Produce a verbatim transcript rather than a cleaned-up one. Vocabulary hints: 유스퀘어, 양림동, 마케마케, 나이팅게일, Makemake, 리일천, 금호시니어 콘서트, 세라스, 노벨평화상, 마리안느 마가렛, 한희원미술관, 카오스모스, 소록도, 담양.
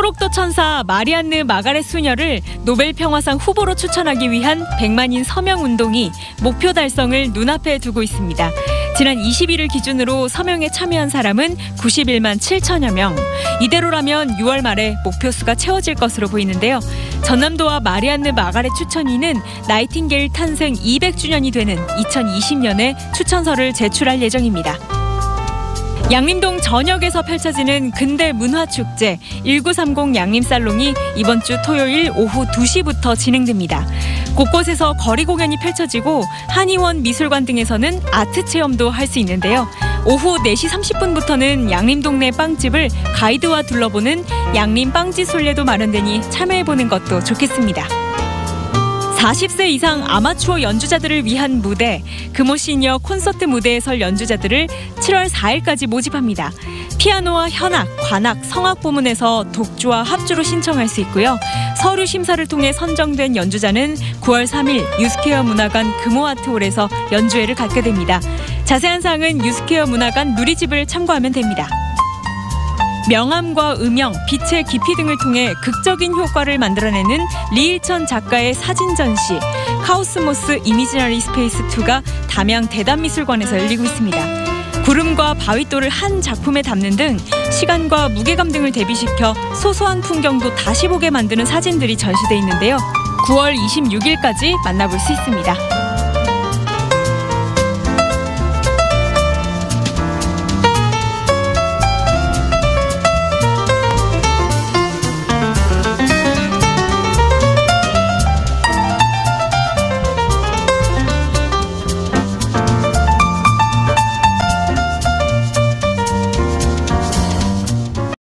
소록도 천사 마리안느 마가렛 수녀를 노벨 평화상 후보로 추천하기 위한 백만인 서명 운동이 목표 달성을 눈앞에 두고 있습니다. 지난 이십일을 기준으로 서명에 참여한 사람은 구십일만 칠천여 명. 이대로라면 유월 말에 목표 수가 채워질 것으로 보이는데요. 전남도와 마리안느 마가렛 추천인은 나이팅게일 탄생 이백 주년이 되는 이천이십 년에 추천서를 제출할 예정입니다. 양림동 전역에서 펼쳐지는 근대 문화축제 천구백삼십 양림살롱이 이번 주 토요일 오후 두 시부터 진행됩니다. 곳곳에서 거리 공연이 펼쳐지고 한희원미술관 등에서는 아트 체험도 할 수 있는데요. 오후 네 시 삼십 분부터는 양림동 내 빵집을 가이드와 둘러보는 양림 빵집 순례도 마련되니 참여해보는 것도 좋겠습니다. 사십 세 이상 아마추어 연주자들을 위한 무대, 금호시니어 콘서트 무대에 설 연주자들을 칠월 사일까지 모집합니다. 피아노와 현악, 관악, 성악 부문에서 독주와 합주로 신청할 수 있고요. 서류 심사를 통해 선정된 연주자는 구월 삼일 유스퀘어 문화관 금호아트홀에서 연주회를 갖게 됩니다. 자세한 사항은 유스퀘어 문화관 누리집을 참고하면 됩니다. 명암과 음영, 빛의 깊이 등을 통해 극적인 효과를 만들어내는 리일천 작가의 사진 전시 카오스모스 이미지너리 스페이스 이가 담양 대담미술관에서 열리고 있습니다. 구름과 바위돌을 한 작품에 담는 등 시간과 무게감 등을 대비시켜 소소한 풍경도 다시 보게 만드는 사진들이 전시돼 있는데요. 구월 이십육일까지 만나볼 수 있습니다.